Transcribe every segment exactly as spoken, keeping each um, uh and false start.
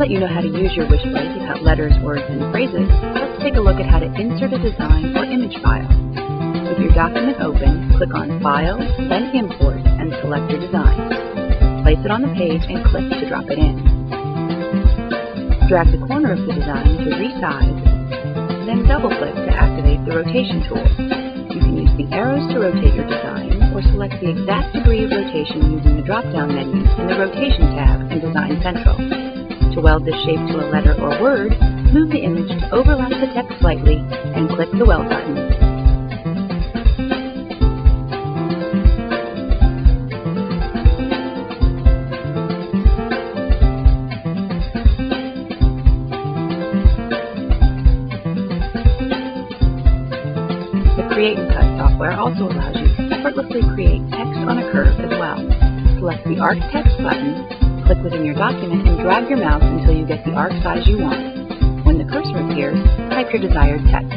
that you know how to use your Wishblade to cut letters, words, and phrases, let's take a look at how to insert a design or image file. With your document open, click on File, then Import, and select your design. Place it on the page and click to drop it in. Drag the corner of the design to resize, then double-click to activate the rotation tool. You can use the arrows to rotate your design, or select the exact degree of rotation using the drop-down menu in the Rotation tab in Design Central. To weld this shape to a letter or word, move the image to overlap the text slightly and click the Weld button. The Create and Cut software also allows you to effortlessly create text on a curve as well. Select the Arc Text button, click within your document, and drag your mouse until you get the arc size you want. When the cursor appears, type your desired text.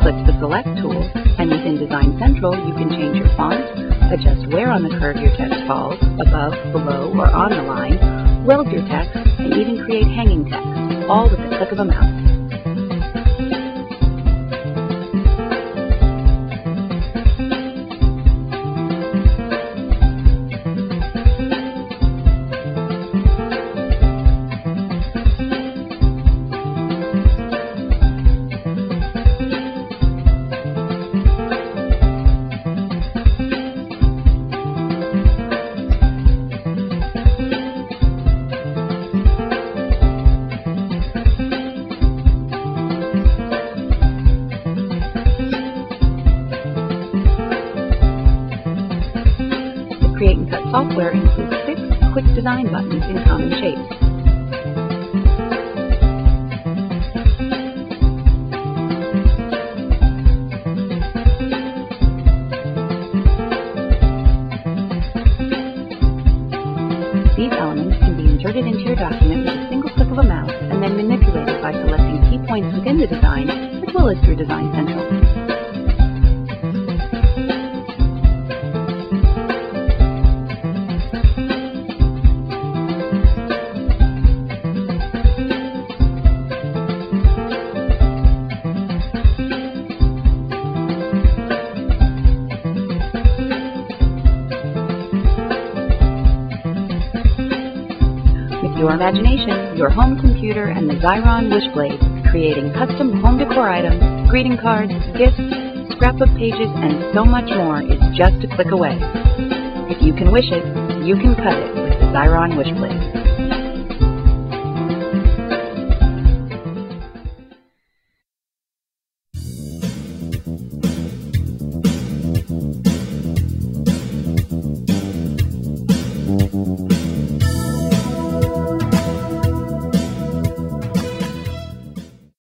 Click the Select tool, and within Design Central, you can change your font, adjust where on the curve your text falls, above, below, or on the line, weld your text, and even create hanging text, all with the click of a mouse. Create and Cut software includes six quick design buttons in common shapes. These elements can be inserted into your document with a single click of a mouse and then manipulated by selecting key points within the design as well as through Design Central. Your imagination, your home computer, and the Xyron Wishblade, creating custom home decor items, greeting cards, gifts, scrapbook pages, and so much more is just a click away. If you can wish it, you can cut it with the Xyron Wishblade.